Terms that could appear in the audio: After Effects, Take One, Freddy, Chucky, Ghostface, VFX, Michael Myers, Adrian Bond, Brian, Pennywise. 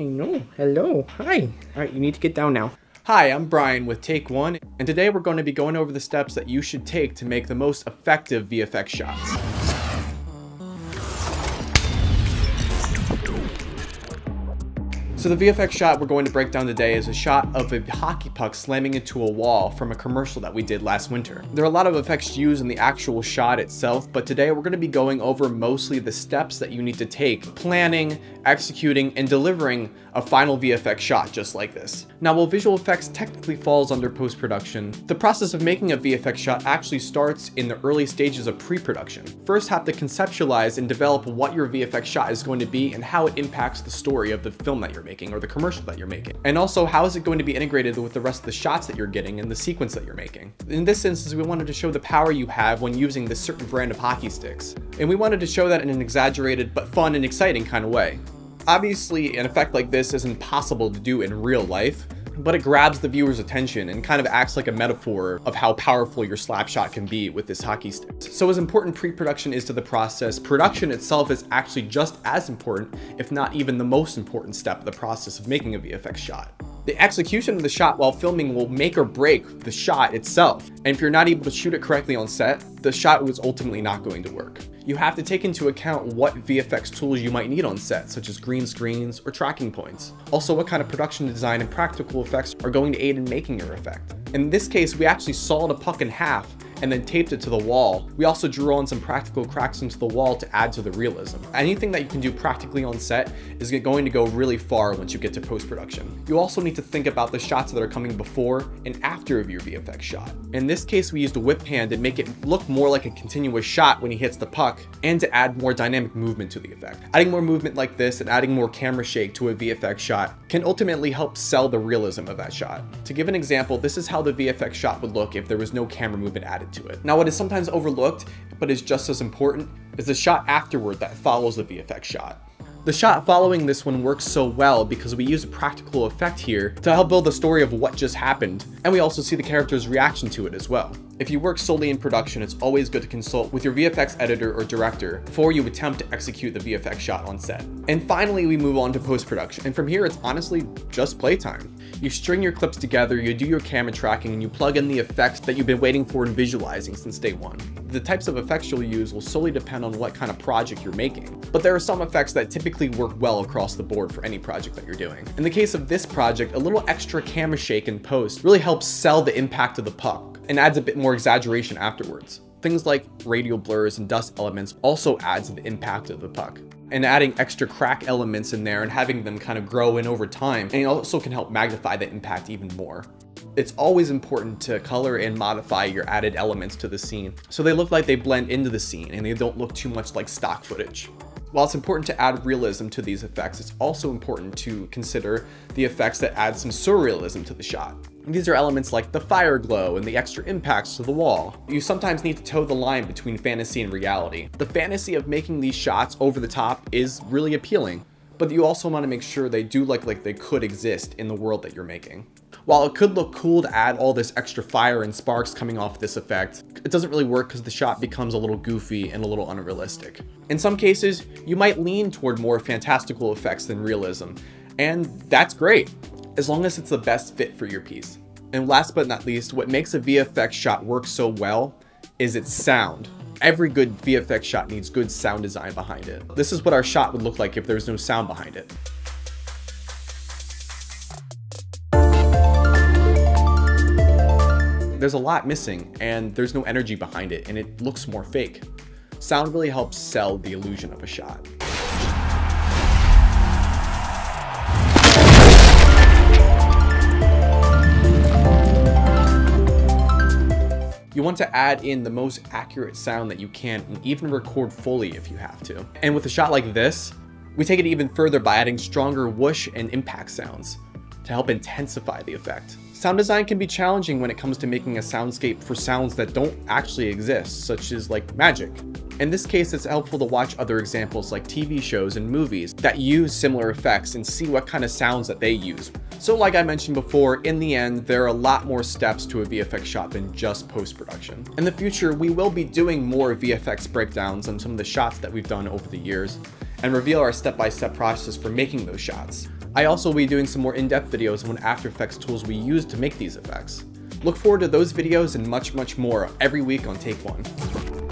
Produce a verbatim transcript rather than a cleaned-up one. I know. Hello. Hi. All right, you need to get down now. Hi, I'm Brian with Take One, and today we're going to be going over the steps that you should take to make the most effective V F X shots. So the V F X shot we're going to break down today is a shot of a hockey puck slamming into a wall from a commercial that we did last winter. There are a lot of effects used in the actual shot itself, but today we're going to be going over mostly the steps that you need to take planning, executing, and delivering a final V F X shot just like this. Now, while visual effects technically falls under post-production, the process of making a V F X shot actually starts in the early stages of pre-production. First, have to conceptualize and develop what your V F X shot is going to be and how it impacts the story of the film that you're making. making or the commercial that you're making. And also, how is it going to be integrated with the rest of the shots that you're getting and the sequence that you're making? In this instance, we wanted to show the power you have when using this certain brand of hockey sticks. And we wanted to show that in an exaggerated but fun and exciting kind of way. Obviously, an effect like this is impossible to do in real life, but it grabs the viewer's attention and kind of acts like a metaphor of how powerful your slap shot can be with this hockey stick. So as important pre-production is to the process, production itself is actually just as important, if not even the most important step of the process of making a V F X shot. The execution of the shot while filming will make or break the shot itself. And if you're not able to shoot it correctly on set, the shot was ultimately not going to work. You have to take into account what V F X tools you might need on set, such as green screens or tracking points. Also, what kind of production design and practical effects are going to aid in making your effect. In this case, we actually sawed a puck in half and then taped it to the wall. We also drew on some practical cracks into the wall to add to the realism. Anything that you can do practically on set is going to go really far once you get to post-production. You also need to think about the shots that are coming before and after of your V F X shot. In this case, we used a whip hand to make it look more like a continuous shot when he hits the puck and to add more dynamic movement to the effect. Adding more movement like this and adding more camera shake to a V F X shot can ultimately help sell the realism of that shot. To give an example, this is how the V F X shot would look if there was no camera movement added to it. Now, what is sometimes overlooked, but is just as important, is the shot afterward that follows the V F X shot. The shot following this one works so well because we use a practical effect here to help build the story of what just happened, and we also see the character's reaction to it as well. If you work solely in production, it's always good to consult with your V F X editor or director before you attempt to execute the V F X shot on set. And finally, we move on to post-production, and from here it's honestly just playtime. You string your clips together, you do your camera tracking, and you plug in the effects that you've been waiting for and visualizing since day one. The types of effects you'll use will solely depend on what kind of project you're making, but there are some effects that typically work well across the board for any project that you're doing. In the case of this project, a little extra camera shake in post really helps sell the impact of the puck and adds a bit more exaggeration afterwards. Things like radial blurs and dust elements also add to the impact of the puck. And adding extra crack elements in there and having them kind of grow in over time, and it also can help magnify the impact even more. It's always important to color and modify your added elements to the scene so they look like they blend into the scene and they don't look too much like stock footage. While it's important to add realism to these effects, it's also important to consider the effects that add some surrealism to the shot. These are elements like the fire glow and the extra impacts to the wall. You sometimes need to toe the line between fantasy and reality. The fantasy of making these shots over the top is really appealing, but you also want to make sure they do look like they could exist in the world that you're making. While it could look cool to add all this extra fire and sparks coming off this effect, it doesn't really work because the shot becomes a little goofy and a little unrealistic. In some cases, you might lean toward more fantastical effects than realism, and that's great, as long as it's the best fit for your piece. And last but not least, what makes a V F X shot work so well is its sound. Every good V F X shot needs good sound design behind it. This is what our shot would look like if there was no sound behind it. There's a lot missing and there's no energy behind it and it looks more fake. Sound really helps sell the illusion of a shot. You want to add in the most accurate sound that you can and even record fully if you have to. And with a shot like this, we take it even further by adding stronger whoosh and impact sounds to help intensify the effect. Sound design can be challenging when it comes to making a soundscape for sounds that don't actually exist, such as like magic. In this case, it's helpful to watch other examples like T V shows and movies that use similar effects and see what kind of sounds that they use. So like I mentioned before, in the end, there are a lot more steps to a V F X shot than just post-production. In the future, we will be doing more V F X breakdowns on some of the shots that we've done over the years and reveal our step-by-step process for making those shots. I also will be doing some more in-depth videos on what After Effects tools we use to make these effects. Look forward to those videos and much, much more every week on Take One.